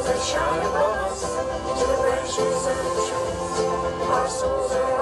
stars that shine above us, into the branches of the trees. Our souls are